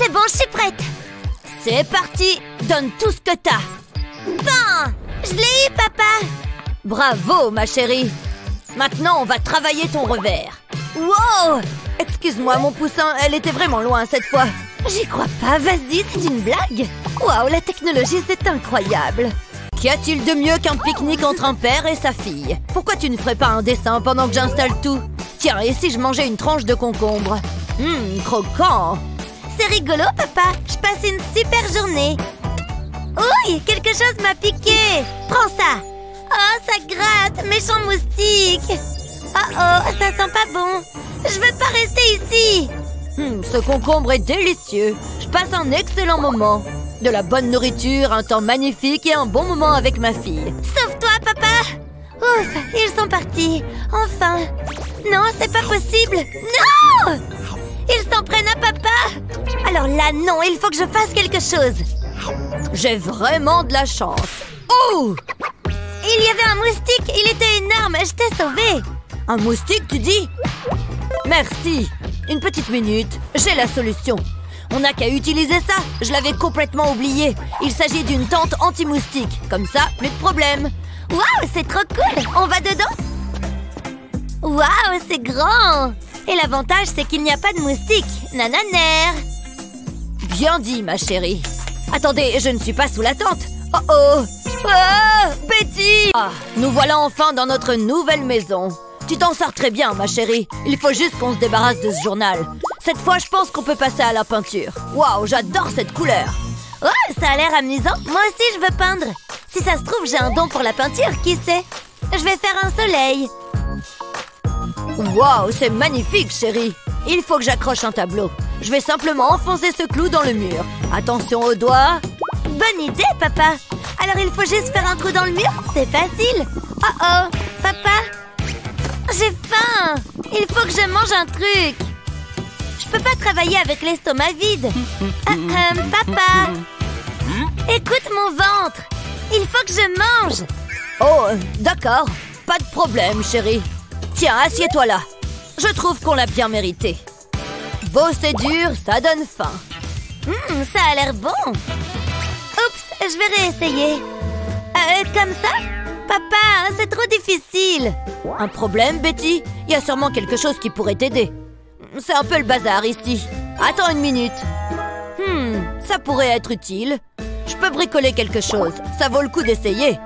C'est bon, je suis prête. C'est parti, donne tout ce que t'as. Bon, je l'ai eu, papa. Bravo, ma chérie. Maintenant, on va travailler ton revers. Wow! Excuse-moi, mon poussin, elle était vraiment loin cette fois. J'y crois pas, vas-y, c'est une blague. Waouh, la technologie, c'est incroyable. Qu'y a-t-il de mieux qu'un pique-nique entre un père et sa fille? Pourquoi tu ne ferais pas un dessin pendant que j'installe tout? Tiens, et si je mangeais une tranche de concombre? Hum, croquant. C'est rigolo, papa. Je passe une super journée. Ouh, quelque chose m'a piqué. Prends ça. Oh, ça gratte, méchant moustique. Oh oh, ça sent pas bon. Je veux pas rester ici. Ce concombre est délicieux. Je passe un excellent moment. De la bonne nourriture, un temps magnifique et un bon moment avec ma fille. Sauve-toi, papa. Ouf, ils sont partis. Enfin. Non, c'est pas possible. Non! Ils s'en prennent à papa. Alors là, non, il faut que je fasse quelque chose. J'ai vraiment de la chance. Oh! Il y avait un moustique, il était énorme, je t'ai sauvé. Un moustique, tu dis? Merci. Une petite minute, j'ai la solution. On n'a qu'à utiliser ça, je l'avais complètement oublié. Il s'agit d'une tente anti-moustique, comme ça, plus de problème. Waouh, c'est trop cool. On va dedans? Waouh, c'est grand. Et l'avantage, c'est qu'il n'y a pas de moustique. Nananer. Bien dit, ma chérie. Attendez, je ne suis pas sous la tente. Oh oh. Ah, Betty! Ah, nous voilà enfin dans notre nouvelle maison. Tu t'en sors très bien, ma chérie. Il faut juste qu'on se débarrasse de ce journal. Cette fois, je pense qu'on peut passer à la peinture. Waouh, j'adore cette couleur. Oh, ça a l'air amusant. Moi aussi, je veux peindre. Si ça se trouve, j'ai un don pour la peinture, qui sait? Je vais faire un soleil. Waouh, c'est magnifique, chérie. Il faut que j'accroche un tableau. Je vais simplement enfoncer ce clou dans le mur. Attention aux doigts. Bonne idée, papa. Alors il faut juste faire un trou dans le mur, c'est facile. Oh oh, papa, j'ai faim. Il faut que je mange un truc. Je peux pas travailler avec l'estomac vide. Papa, écoute mon ventre. Il faut que je mange. Oh, d'accord. Pas de problème, chérie. Tiens, assieds-toi là. Je trouve qu'on l'a bien mérité. Bosser dur, ça donne faim. Ça a l'air bon. Je vais réessayer. Comme ça? Papa, c'est trop difficile. Un problème, Betty? Il y a sûrement quelque chose qui pourrait t'aider. C'est un peu le bazar ici. Attends une minute. Ça pourrait être utile. Je peux bricoler quelque chose. Ça vaut le coup d'essayer.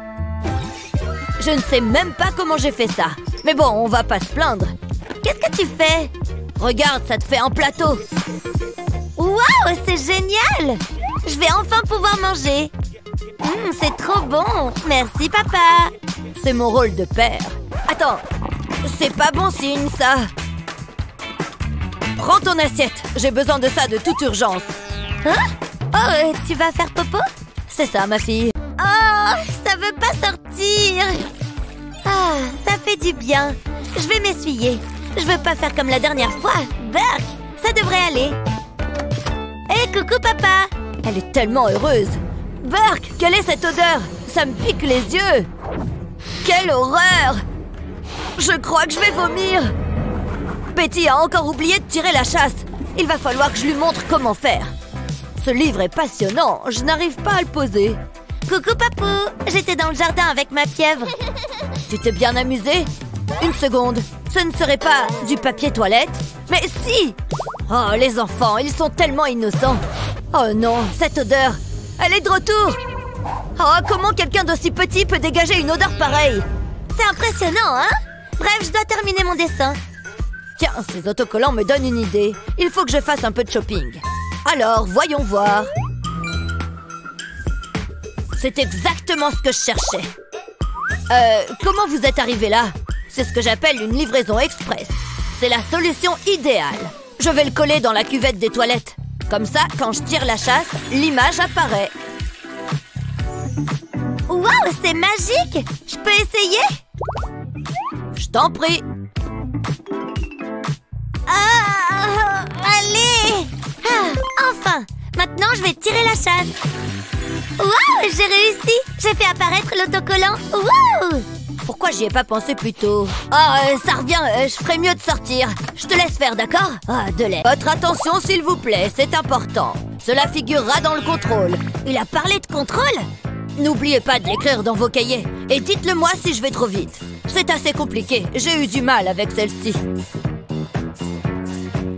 Je ne sais même pas comment j'ai fait ça. Mais bon, on va pas se plaindre. Qu'est-ce que tu fais? Regarde, ça te fait un plateau. Waouh, c'est génial! Je vais enfin pouvoir manger. C'est trop bon. Merci, papa. C'est mon rôle de père. Attends, c'est pas bon signe, ça. Prends ton assiette. J'ai besoin de ça de toute urgence. Hein? Oh, tu vas faire popo? C'est ça, ma fille. Oh, ça veut pas sortir. Ah, ça fait du bien. Je vais m'essuyer. Je veux pas faire comme la dernière fois. Burk, ça devrait aller. Hé, coucou, papa. Elle est tellement heureuse. Burk, quelle est cette odeur? Ça me pique les yeux. Quelle horreur! Je crois que je vais vomir. Betty a encore oublié de tirer la chasse. Il va falloir que je lui montre comment faire. Ce livre est passionnant. Je n'arrive pas à le poser. Coucou, papou. J'étais dans le jardin avec ma pieuvre. Tu t'es bien amusée? Une seconde. Ce ne serait pas du papier toilette? Mais si! Oh, les enfants, ils sont tellement innocents. Oh non, cette odeur! Elle est de retour! Oh, comment quelqu'un d'aussi petit peut dégager une odeur pareille? C'est impressionnant, hein? Bref, je dois terminer mon dessin. Tiens, ces autocollants me donnent une idée. Il faut que je fasse un peu de shopping. Alors, voyons voir. C'est exactement ce que je cherchais. Comment vous êtes arrivé là? C'est ce que j'appelle une livraison express. C'est la solution idéale. Je vais le coller dans la cuvette des toilettes. Comme ça, quand je tire la chasse, l'image apparaît. Waouh, c'est magique! Je peux essayer? Je t'en prie. Ah, allez! Ah, enfin! Maintenant, je vais tirer la chasse. Waouh, j'ai réussi! J'ai fait apparaître l'autocollant. Waouh! pourquoi j'y ai pas pensé plus tôt? Oh, ça revient, je ferais mieux de sortir. Je te laisse faire, d'accord? Oh, de lait. Votre attention, s'il vous plaît, c'est important. Cela figurera dans le contrôle. Il a parlé de contrôle? N'oubliez pas de l'écrire dans vos cahiers. Et dites-le-moi si je vais trop vite. C'est assez compliqué, j'ai eu du mal avec celle-ci.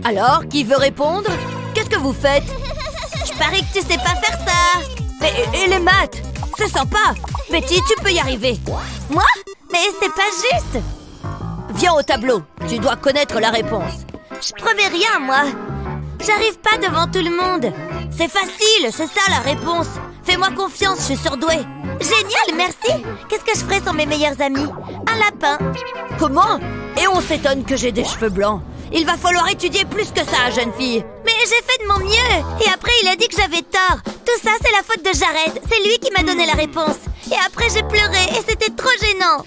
Alors, qui veut répondre? Qu'est-ce que vous faites? Je parie que tu sais pas faire ça. Et les maths? C'est sympa. Betty, tu peux y arriver. Moi? Mais c'est pas juste. Viens au tableau, tu dois connaître la réponse. Je promets rien, moi. J'arrive pas devant tout le monde. C'est facile, c'est ça la réponse. Fais-moi confiance, je suis surdouée. Génial, merci. Qu'est-ce que je ferais sans mes meilleurs amis? Un lapin. Comment? Et on s'étonne que j'ai des cheveux blancs. Il va falloir étudier plus que ça, jeune fille. Mais j'ai fait de mon mieux. Et après, il a dit que j'avais tort. Tout ça, c'est la faute de Jared. C'est lui qui m'a donné la réponse. Et après, j'ai pleuré et c'était trop gênant.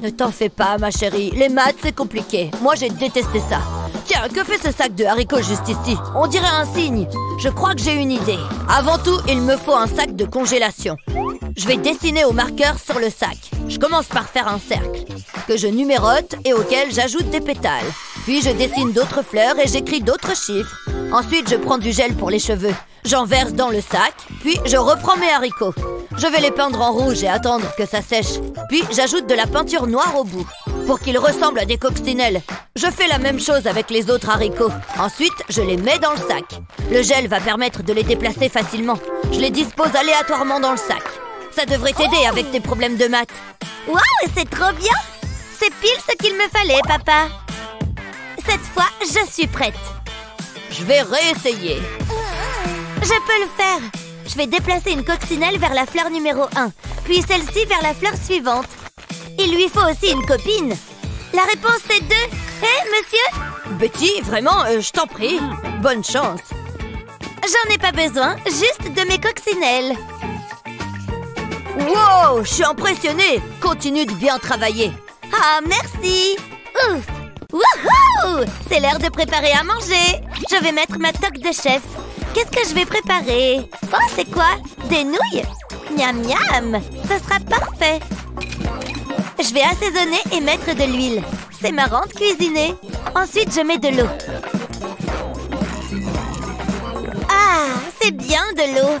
Ne t'en fais pas, ma chérie. Les maths, c'est compliqué. Moi, j'ai détesté ça. Tiens, que fait ce sac de haricots juste ici? On dirait un signe. Je crois que j'ai une idée. Avant tout, il me faut un sac de congélation. Je vais dessiner au marqueur sur le sac. Je commence par faire un cercle que je numérote et auquel j'ajoute des pétales. Puis je dessine d'autres fleurs et j'écris d'autres chiffres. Ensuite, je prends du gel pour les cheveux. J'en verse dans le sac, puis je reprends mes haricots. Je vais les peindre en rouge et attendre que ça sèche. Puis j'ajoute de la peinture noire au bout pour qu'ils ressemblent à des coccinelles. Je fais la même chose avec les autres haricots. Ensuite, je les mets dans le sac. Le gel va permettre de les déplacer facilement. Je les dispose aléatoirement dans le sac. Ça devrait t'aider avec tes problèmes de maths. Waouh, c'est trop bien! C'est pile ce qu'il me fallait, papa. Cette fois, je suis prête. Je vais réessayer. Je peux le faire. Je vais déplacer une coccinelle vers la fleur numéro 1, puis celle-ci vers la fleur suivante. Il lui faut aussi une copine. La réponse est 2. Monsieur? Betty, vraiment, je t'en prie. Bonne chance. J'en ai pas besoin, juste de mes coccinelles. Wow, je suis impressionnée. Continue de bien travailler. Ah, merci. Ouf. Wouhou! C'est l'heure de préparer à manger. Je vais mettre ma toque de chef. Qu'est-ce que je vais préparer? Oh, c'est quoi? Des nouilles? Miam miam! Ça sera parfait. Je vais assaisonner et mettre de l'huile. C'est marrant de cuisiner. Ensuite, je mets de l'eau. Ah, c'est bien de l'eau.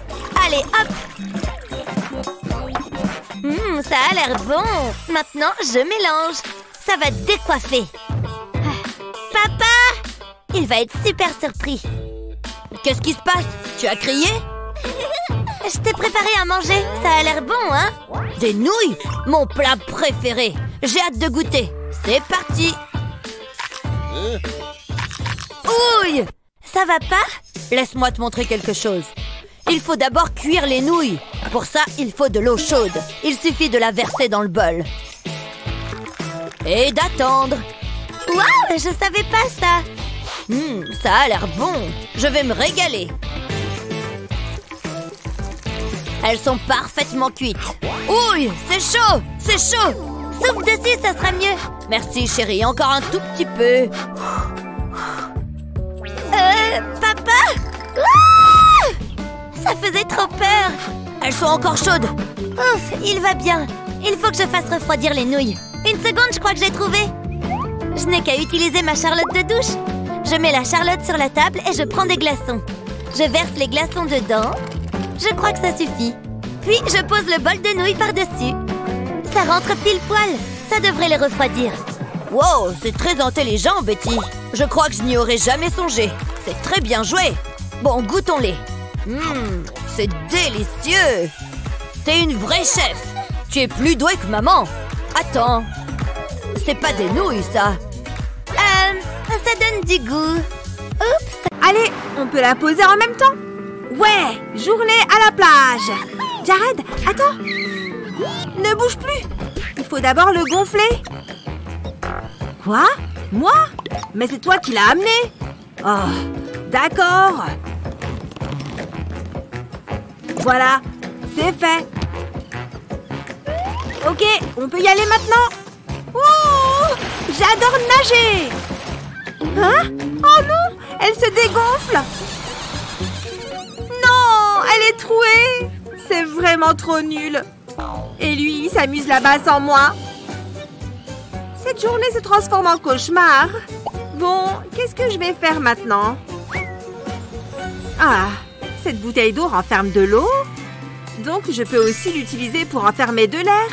Allez, hop! Ça a l'air bon. Maintenant, je mélange. Ça va décoiffer. Papa! Il va être super surpris. Qu'est-ce qui se passe? Tu as crié? Je t'ai préparé à manger. Ça a l'air bon, hein? Des nouilles? Mon plat préféré. J'ai hâte de goûter. C'est parti. Ouille! Ça va pas? Laisse-moi te montrer quelque chose. Il faut d'abord cuire les nouilles. Pour ça, il faut de l'eau chaude. Il suffit de la verser dans le bol. Et d'attendre. Waouh, je savais pas ça. Ça a l'air bon. Je vais me régaler. Elles sont parfaitement cuites. Ouh, c'est chaud, c'est chaud. Souffle dessus, ça sera mieux. Merci, chérie. Encore un tout petit peu. Papa? Ça faisait trop peur. Elles sont encore chaudes. Ouf, il va bien. Il faut que je fasse refroidir les nouilles. Une seconde, je crois que j'ai trouvé. Je n'ai qu'à utiliser ma charlotte de douche. Je mets la charlotte sur la table et je prends des glaçons. Je verse les glaçons dedans. Je crois que ça suffit. Puis, je pose le bol de nouilles par-dessus. Ça rentre pile-poil. Ça devrait les refroidir. Wow, c'est très intelligent, Betty. Je crois que je n'y aurais jamais songé. C'est très bien joué. Bon, goûtons-les. C'est délicieux. T'es une vraie chef. Tu es plus douée que maman. Attends. C'est pas des nouilles, ça. Ça donne du goût. Oups. Allez, on peut la poser en même temps. Ouais, journée à la plage. Jared, attends. Ne bouge plus. Il faut d'abord le gonfler. Quoi? Moi? Mais c'est toi qui l'as amené. Oh, d'accord. Voilà, c'est fait. Ok, on peut y aller maintenant. Wow, j'adore nager. Hein? Oh non, elle se dégonfle. Non, elle est trouée. C'est vraiment trop nul. Et lui, il s'amuse là-bas sans moi. Cette journée se transforme en cauchemar. Bon, qu'est-ce que je vais faire maintenant? Ah, cette bouteille d'eau renferme de l'eau. Donc, je peux aussi l'utiliser pour enfermer de l'air.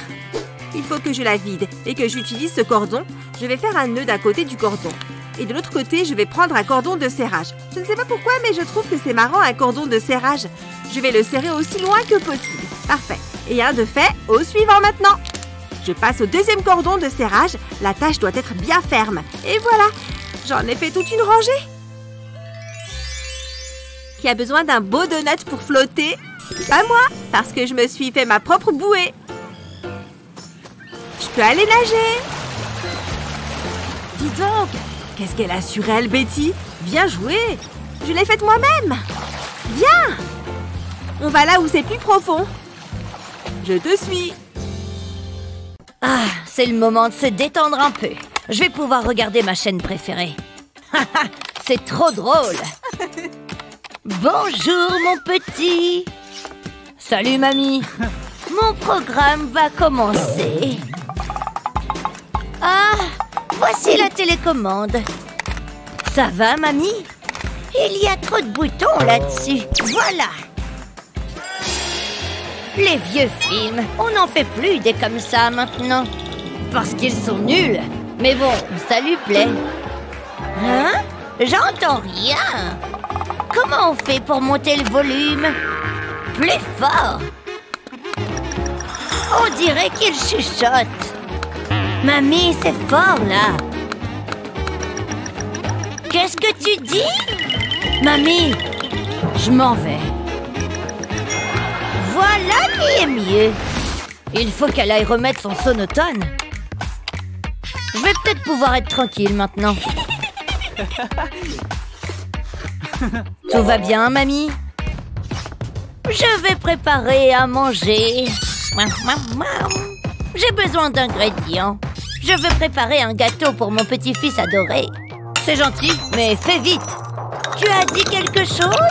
Il faut que je la vide et que j'utilise ce cordon. Je vais faire un nœud d'un côté du cordon. Et de l'autre côté, je vais prendre un cordon de serrage. Je ne sais pas pourquoi, mais je trouve que c'est marrant, un cordon de serrage. Je vais le serrer aussi loin que possible. Parfait. Et un de fait, au suivant maintenant. Je passe au deuxième cordon de serrage. La tâche doit être bien ferme. Et voilà, j'en ai fait toute une rangée. Qui a besoin d'un beau donut pour flotter? Pas moi, parce que je me suis fait ma propre bouée. Je peux aller nager. Dis donc, qu'est-ce qu'elle a sur elle, Betty? Bien joué! Je l'ai faite moi-même! Viens! On va là où c'est plus profond. Je te suis. Ah, c'est le moment de se détendre un peu. Je vais pouvoir regarder ma chaîne préférée. C'est trop drôle. Bonjour, mon petit. Salut, mamie. Mon programme va commencer. Ah, voici la télécommande. Ça va, mamie? Il y a trop de boutons là-dessus. Voilà. Les vieux films, on n'en fait plus des comme ça maintenant. Parce qu'ils sont nuls. Mais bon, ça lui plaît. Hein? J'entends rien. Comment on fait pour monter le volume? Plus fort. On dirait qu'il chuchote. Mamie, c'est fort, là. Qu'est-ce que tu dis? Mamie, je m'en vais. Voilà qui est mieux. Il faut qu'elle aille remettre son sonotone. Je vais peut-être pouvoir être tranquille maintenant. Tout va bien, mamie? Je vais préparer à manger. J'ai besoin d'ingrédients. Je veux préparer un gâteau pour mon petit-fils adoré. C'est gentil, mais fais vite. Tu as dit quelque chose?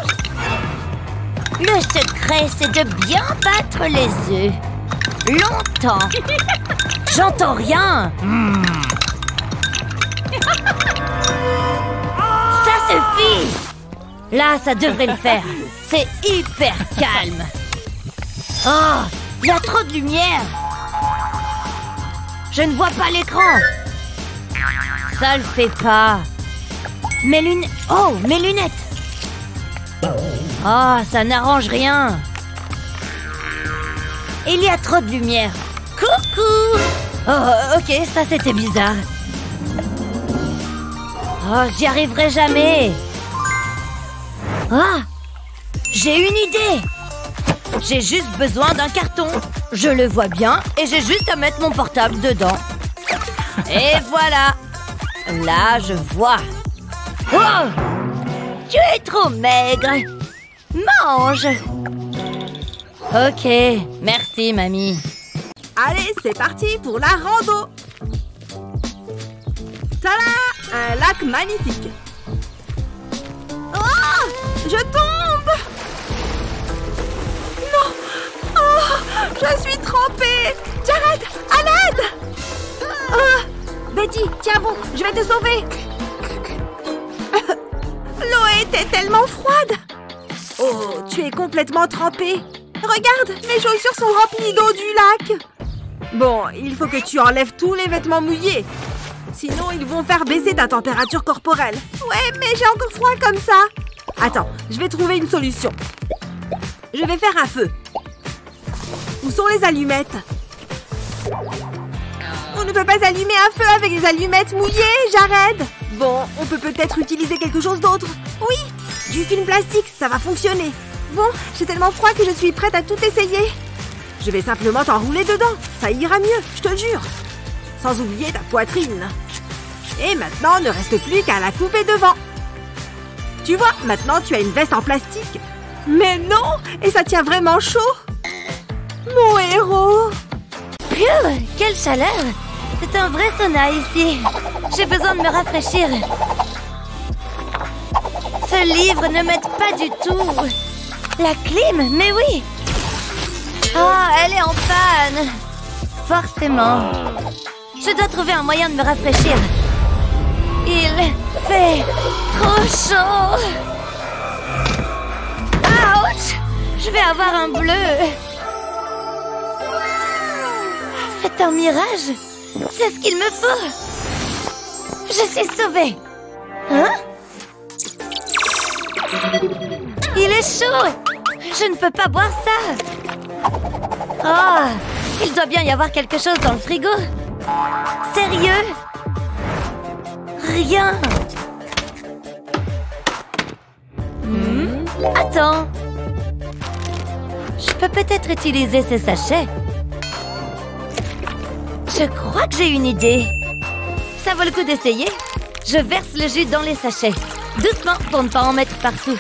Le secret, c'est de bien battre les œufs. Longtemps. J'entends rien. Ça suffit. Là, ça devrait le faire. C'est hyper calme. Oh, il y a trop de lumière. Je ne vois pas l'écran. Ça le fait pas. Mes lunettes. Oh, mes lunettes. Ah, ça n'arrange rien. Il y a trop de lumière. Coucou. Oh, ok, ça c'était bizarre. Oh, j'y arriverai jamais. Ah, j'ai une idée. J'ai juste besoin d'un carton. Je le vois bien et j'ai juste à mettre mon portable dedans. Et voilà. Là, je vois. Oh, tu es trop maigre. Mange! Ok, merci, mamie. Allez, c'est parti pour la rando! Tada! Un lac magnifique! Oh! Je tombe! Non! Oh! Je suis trempée! Jared, à l'aide! Oh, Betty, tiens bon, je vais te sauver! L'eau était tellement froide! Oh, tu es complètement trempée. Regarde, mes chaussures sont remplies d'eau du lac. Bon, il faut que tu enlèves tous les vêtements mouillés. Sinon, ils vont faire baisser ta température corporelle. Ouais, mais j'ai encore froid comme ça. Attends, je vais trouver une solution. Je vais faire un feu. Où sont les allumettes? On ne peut pas allumer un feu avec des allumettes mouillées, Jared. Bon, on peut peut-être utiliser quelque chose d'autre. Oui, du film plastique, ça va fonctionner. Bon, j'ai tellement froid que je suis prête à tout essayer. Je vais simplement t'enrouler dedans. Ça ira mieux, je te jure. Sans oublier ta poitrine. Et maintenant, ne reste plus qu'à la couper devant. Tu vois, maintenant, tu as une veste en plastique. Mais non! Et ça tient vraiment chaud. Mon héros! Pfiou, quelle chaleur! C'est un vrai sauna ici. J'ai besoin de me rafraîchir. Ce livre ne m'aide pas du tout. La clim, mais oui. Ah, elle est en panne. Forcément. Je Je dois trouver un moyen de me rafraîchir. Il fait trop chaud. Ouch! Je vais avoir un bleu. C'est un mirage. C'est ce qu'il me faut. Je suis sauvée. Hein? Il est chaud. Je ne peux pas boire ça. Oh, il doit bien y avoir quelque chose dans le frigo. Sérieux? Rien. Attends. Je peux peut-être utiliser ces sachets. Je crois que j'ai une idée. Ça vaut le coup d'essayer. Je verse le jus dans les sachets. Doucement pour ne pas en mettre partout.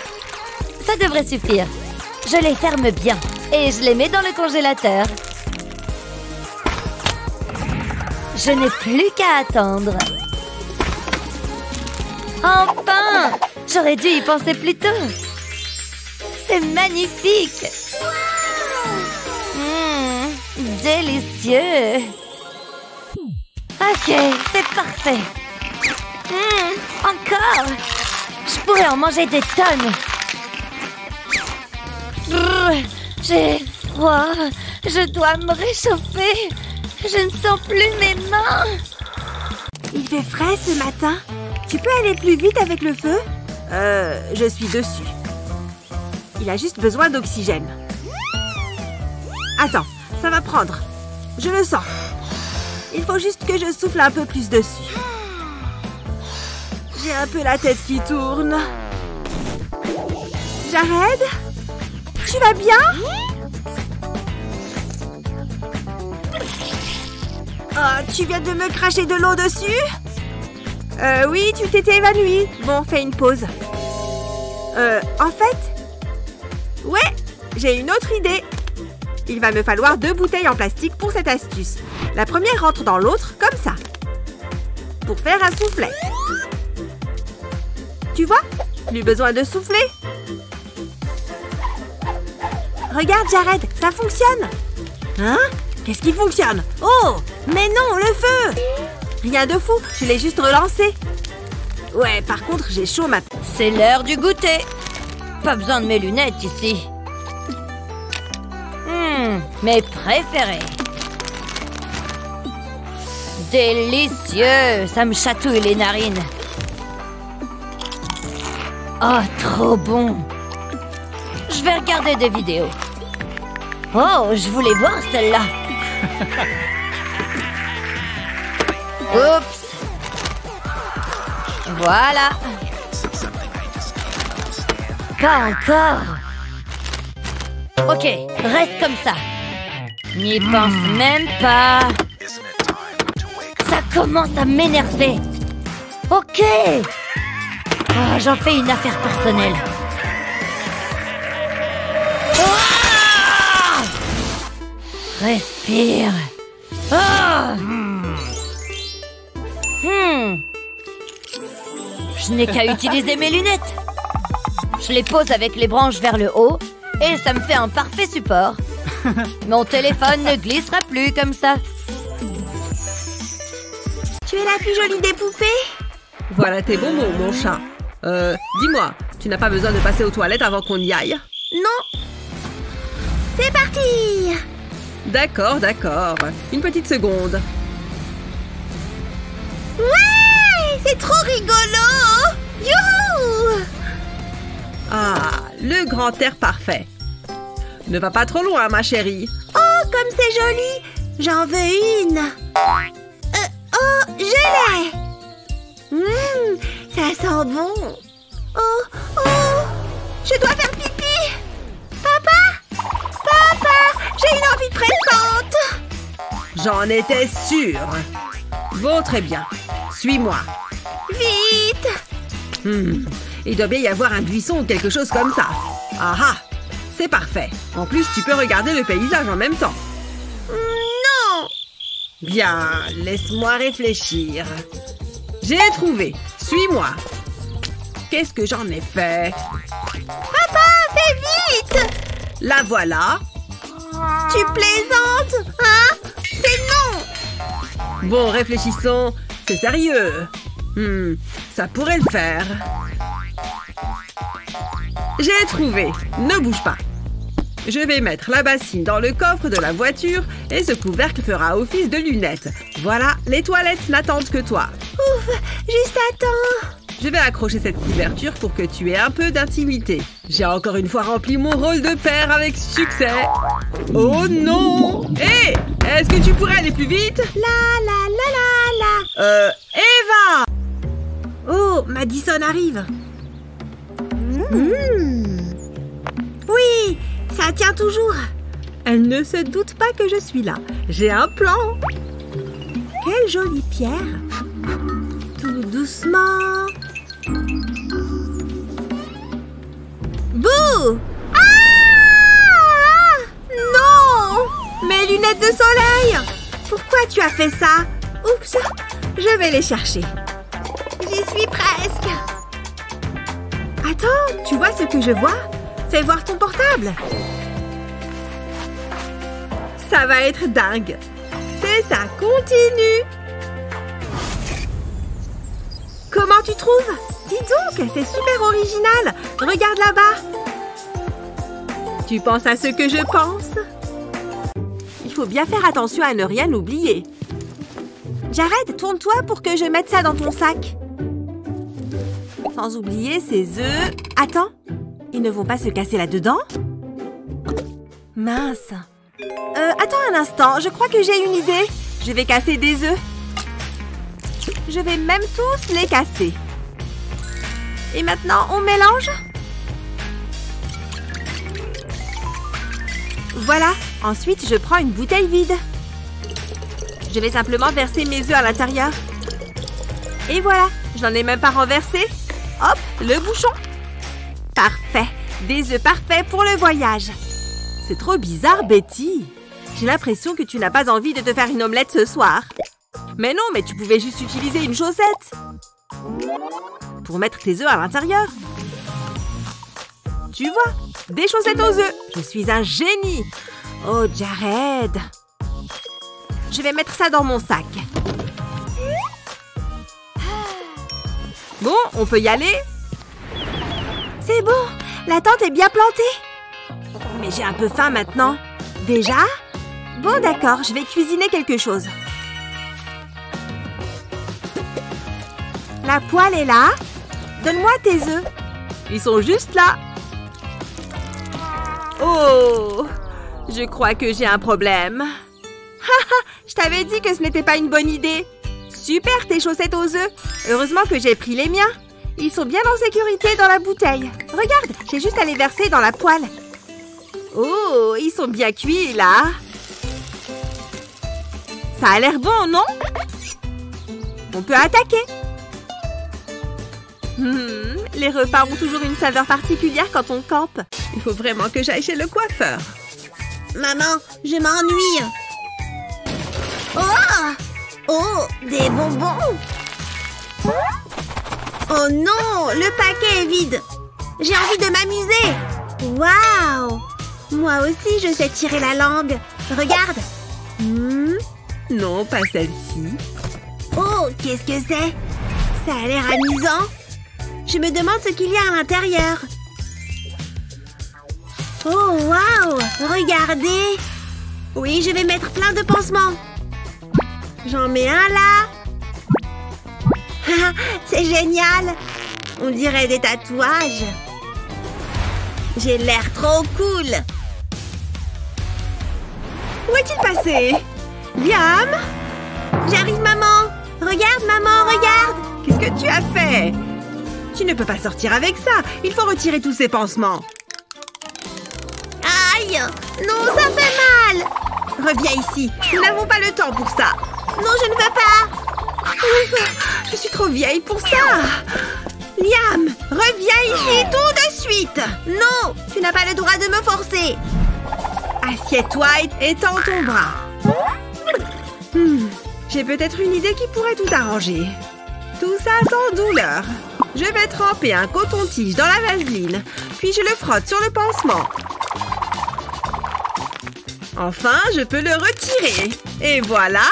Ça devrait suffire. Je les ferme bien. Et je les mets dans le congélateur. Je n'ai plus qu'à attendre. Enfin! J'aurais dû y penser plus tôt. C'est magnifique! Délicieux! Ok, c'est parfait. Encore! Je pourrais en manger des tonnes. J'ai froid. Je dois me réchauffer. Je ne sens plus mes mains. Il fait frais ce matin. Tu peux aller plus vite avec le feu? Je suis dessus. Il a juste besoin d'oxygène. Attends, ça va prendre. Je le sens. Il faut juste que je souffle un peu plus dessus. J'ai un peu la tête qui tourne. Jared? Tu vas bien? Oh, tu viens de me cracher de l'eau dessus? Oui, tu t'étais évanouie. Bon, fais une pause. En fait... Ouais, j'ai une autre idée. Il va me falloir 2 bouteilles en plastique pour cette astuce. La première rentre dans l'autre, comme ça. Pour faire un soufflet. Tu vois? Plus besoin de souffler. Regarde, Jared, ça fonctionne. Hein? Qu'est-ce qui fonctionne? Oh! Mais non, le feu! Rien de fou, je l'ai juste relancé. Ouais, par contre, j'ai chaud maintenant. C'est l'heure du goûter. Pas besoin de mes lunettes ici. Mes préférés. Délicieux, ça me chatouille les narines. Oh, trop bon. Je vais regarder des vidéos. Oh, je voulais voir celle-là. Oups. Voilà. Pas encore. Ok, reste comme ça. N'y pense même pas. Ça commence à m'énerver. Ok. Oh, j'en fais une affaire personnelle. Ah! Respire. Ah! Je n'ai qu'à utiliser mes lunettes. Je les pose avec les branches vers le haut et ça me fait un parfait support. Mon téléphone ne glissera plus comme ça. Tu es la plus jolie des poupées. Voilà tes bons mots, mon chat. Dis-moi, tu n'as pas besoin de passer aux toilettes avant qu'on y aille? Non. C'est parti. D'accord, d'accord. Une petite seconde. Ouais, c'est trop rigolo. Youhou! Ah, le grand air parfait. Ne va pas trop loin, ma chérie. Oh, comme c'est joli. J'en veux une. Oh, je l'ai. Ça sent bon. Oh, je dois faire pipi. Papa, j'ai une envie pressante. J'en étais sûre. Bon, très bien. Suis-moi. Vite. Il doit bien y avoir un buisson ou quelque chose comme ça. Ah, c'est parfait. En plus, tu peux regarder le paysage en même temps. Non. Bien, laisse-moi réfléchir. J'ai trouvé. Suis-moi. Qu'est-ce que j'en ai fait? Papa, fais vite. La voilà. Tu plaisantes, hein? C'est non. Bon, réfléchissons, c'est sérieux. Ça pourrait le faire. J'ai trouvé. Ne bouge pas. Je vais mettre la bassine dans le coffre de la voiture et ce couvercle fera office de lunettes. Voilà, les toilettes n'attendent que toi. Ouf, juste attends. Je vais accrocher cette couverture pour que tu aies un peu d'intimité. J'ai encore une fois rempli mon rôle de père avec succès. Oh non! Hé! Est-ce que tu pourrais aller plus vite? La la la la la. Eva! Oh, Madison arrive. Oui, ça tient toujours. Elle ne se doute pas que je suis là. J'ai un plan. Quelle jolie pierre. Tout doucement. Bouh! Ah! Non! Mes lunettes de soleil! Pourquoi tu as fait ça? Oups! Je vais les chercher. J'y suis presque. Attends, tu vois ce que je vois? Fais voir ton portable. Ça va être dingue. C'est ça, continue. Comment tu trouves? Dis donc, c'est super original. Regarde là-bas. Tu penses à ce que je pense? Il faut bien faire attention à ne rien oublier. Jared, tourne-toi pour que je mette ça dans ton sac. Sans oublier ces œufs. Attends, ils ne vont pas se casser là-dedans? Mince. Attends un instant, je crois que j'ai une idée. Je vais casser des œufs. Je vais même tous les casser. Et maintenant, on mélange. Voilà. Ensuite, je prends une bouteille vide. Je vais simplement verser mes œufs à l'intérieur. Et voilà. Je n'en ai même pas renversé. Hop, le bouchon. Parfait. Des œufs parfaits pour le voyage. C'est trop bizarre, Betty. J'ai l'impression que tu n'as pas envie de te faire une omelette ce soir. Mais non, mais tu pouvais juste utiliser une chaussette pour mettre tes œufs à l'intérieur. Tu vois, des chaussettes aux œufs. Je suis un génie. Oh, Jared. Je vais mettre ça dans mon sac. Bon, on peut y aller. C'est bon, la tente est bien plantée. Mais j'ai un peu faim maintenant. Déjà? Bon, d'accord, je vais cuisiner quelque chose. La poêle est là. Donne-moi tes œufs. Ils sont juste là. Oh, je crois que j'ai un problème. Je t'avais dit que ce n'était pas une bonne idée. Super, tes chaussettes aux œufs. Heureusement que j'ai pris les miens. Ils sont bien en sécurité dans la bouteille. Regarde, j'ai juste à les verser dans la poêle. Oh, ils sont bien cuits, là. Ça a l'air bon, non? On peut attaquer. Les repas ont toujours une saveur particulière quand on campe. Il faut vraiment que j'aille chez le coiffeur. Maman, je m'ennuie. Oh! Oh, des bonbons! Oh non, le paquet est vide. J'ai envie de m'amuser. Waouh! Moi aussi, je sais tirer la langue. Regarde. Non, pas celle-ci. Oh, qu'est-ce que c'est? Ça a l'air amusant. Je me demande ce qu'il y a à l'intérieur. Oh, waouh! Regardez! Oui, je vais mettre plein de pansements. J'en mets un là. C'est génial! On dirait des tatouages. J'ai l'air trop cool. Où est-il passé? Liam? J'arrive, maman! Regarde, maman, regarde! Qu'est-ce que tu as fait? Tu ne peux pas sortir avec ça. Il faut retirer tous ces pansements. Aïe! Non, ça fait mal! Reviens ici. Nous n'avons pas le temps pour ça. Non, je ne veux pas. Je suis trop vieille pour ça. Liam, reviens ici tout de suite. Non, tu n'as pas le droit de me forcer. Assieds-toi et étends ton bras. J'ai peut-être une idée qui pourrait tout arranger. Tout ça sans douleur. Je vais tremper un coton-tige dans la vaseline, puis je le frotte sur le pansement. Enfin, je peux le retirer. Et voilà,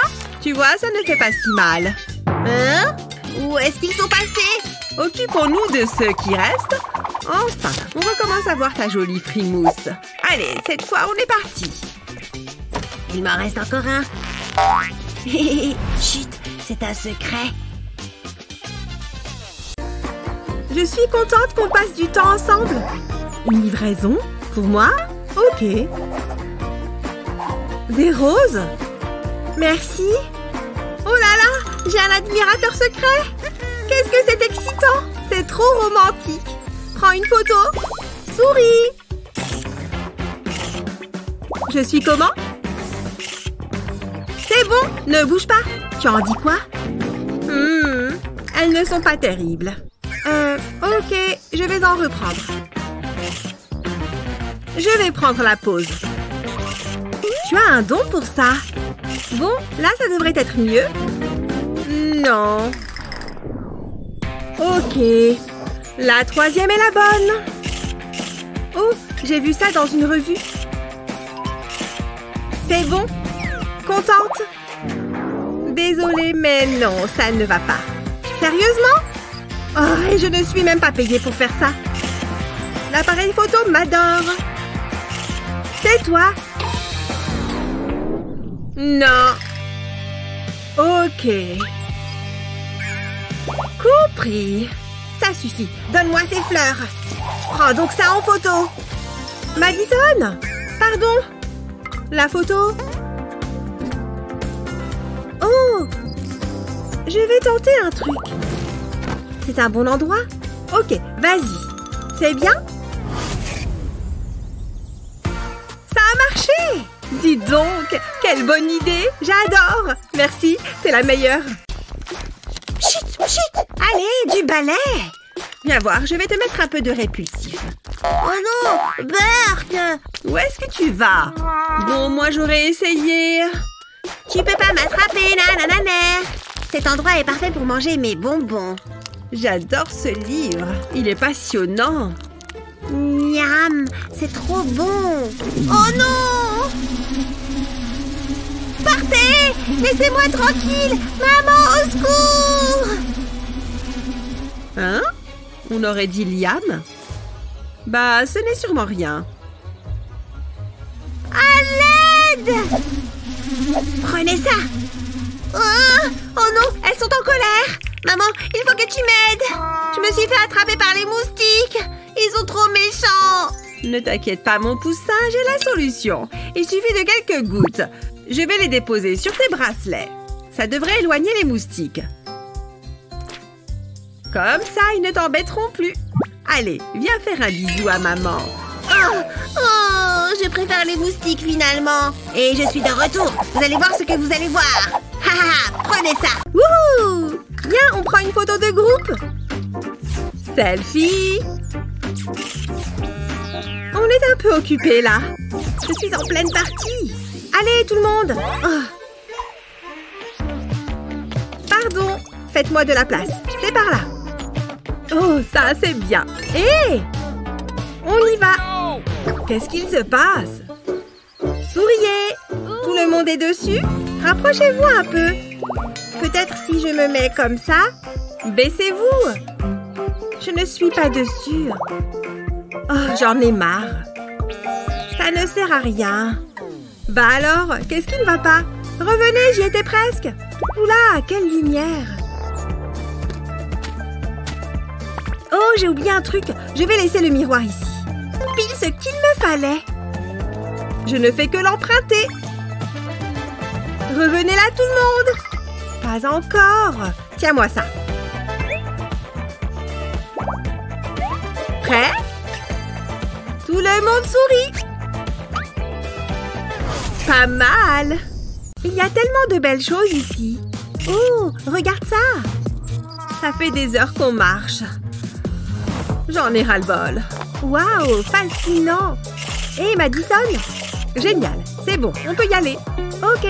Tu vois, ça ne fait pas si mal. Hein? Où est-ce qu'ils sont passés? Occupons-nous de ce qui reste. Enfin, on recommence à voir ta jolie frimousse. Allez, cette fois, on est parti. Il m'en reste encore un. Chut, c'est un secret. Je suis contente qu'on passe du temps ensemble. Une livraison? Pour moi? Ok. Des roses? Merci. Oh là là, j'ai un admirateur secret. Qu'est-ce que c'est excitant. C'est trop romantique. Prends une photo. Souris. Je suis comment? C'est bon, ne bouge pas. Tu en dis quoi? Elles ne sont pas terribles. Ok, je vais en reprendre. Je vais prendre la pause. Tu as un don pour ça. Bon, là, ça devrait être mieux. Non. Ok. La troisième est la bonne. Oh, j'ai vu ça dans une revue. C'est bon? Contente? Désolée, mais non, ça ne va pas. Sérieusement? Oh, et je ne suis même pas payée pour faire ça. L'appareil photo m'adore. C'est toi? Non. Ok. Compris. Ça suffit. Donne-moi ces fleurs. Prends donc ça en photo. Madison? Pardon? La photo? Oh! Je vais tenter un truc. C'est un bon endroit? Ok, vas-y. C'est bien? Ça a marché! Dis donc, quelle bonne idée! J'adore! Merci, t'es la meilleure! Chut, chut! Allez, du balai! Viens voir, je vais te mettre un peu de répulsif. Oh non! Burk! Où est-ce que tu vas? Bon, moi j'aurais essayé... Tu peux pas m'attraper, nananana! Cet endroit est parfait pour manger mes bonbons. J'adore ce livre, il est passionnant. Miam, c'est trop bon. Oh non! Partez! Laissez-moi tranquille! Maman, au secours! Hein? On aurait dit Liam? Bah, ce n'est sûrement rien. À l'aide! Prenez ça! Oh, oh non, elles sont en colère! Maman, il faut que tu m'aides! Je me suis fait attraper par les moustiques! Ils sont trop méchants! Ne t'inquiète pas, mon poussin, j'ai la solution. Il suffit de quelques gouttes. Je vais les déposer sur tes bracelets. Ça devrait éloigner les moustiques. Comme ça, ils ne t'embêteront plus. Allez, viens faire un bisou à maman. Oh, oh, je préfère les moustiques, finalement. Et je suis de retour. Vous allez voir ce que vous allez voir. Haha, prenez ça. Wouhou! Viens, on prend une photo de groupe. Selfie! On est un peu occupé là. Je suis en pleine partie. Allez tout le monde. Oh. Pardon. Faites-moi de la place. C'est par là. Oh, ça c'est bien. Hé hey! On y va. Qu'est-ce qu'il se passe? Souriez. Tout le monde est dessus. Rapprochez-vous un peu. Peut-être si je me mets comme ça. Baissez-vous. Je ne suis pas dessus. Oh, j'en ai marre. Ça ne sert à rien. Bah alors, qu'est-ce qui ne va pas? Revenez, j'y étais presque. Oula, quelle lumière. Oh, j'ai oublié un truc. Je vais laisser le miroir ici. Pile ce qu'il me fallait. Je ne fais que l'emprunter. Revenez là, tout le monde. Pas encore. Tiens-moi ça. Prêt? Tout le monde sourit! Pas mal! Il y a tellement de belles choses ici! Oh, regarde ça! Ça fait des heures qu'on marche! J'en ai ras-le-bol! Waouh, fascinant! Hé, Madison! Génial, c'est bon, on peut y aller! Ok!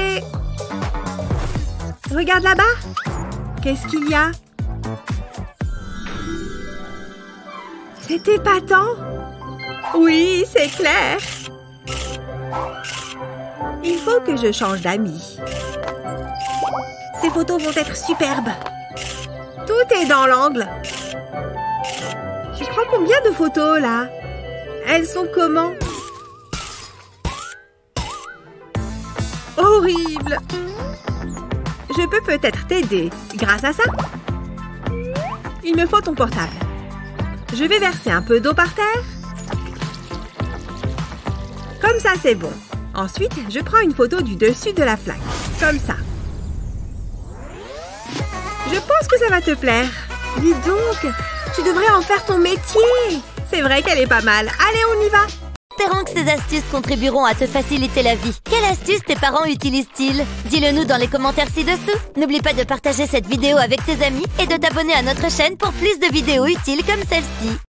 Regarde là-bas! Qu'est-ce qu'il y a? C'est épatant! Oui, c'est clair! Il faut que je change d'amis. Ces photos vont être superbes. Tout est dans l'angle. Tu prends combien de photos, là? Elles sont comment? Horrible! Je peux peut-être t'aider grâce à ça. Il me faut ton portable. Je vais verser un peu d'eau par terre. Comme ça, c'est bon. Ensuite, je prends une photo du dessus de la flaque. Comme ça. Je pense que ça va te plaire. Dis donc, tu devrais en faire ton métier. C'est vrai qu'elle est pas mal. Allez, on y va. Espérons que ces astuces contribueront à te faciliter la vie. Quelle astuce tes parents utilisent-ils? Dis-le nous dans les commentaires ci-dessous. N'oublie pas de partager cette vidéo avec tes amis et de t'abonner à notre chaîne pour plus de vidéos utiles comme celle-ci.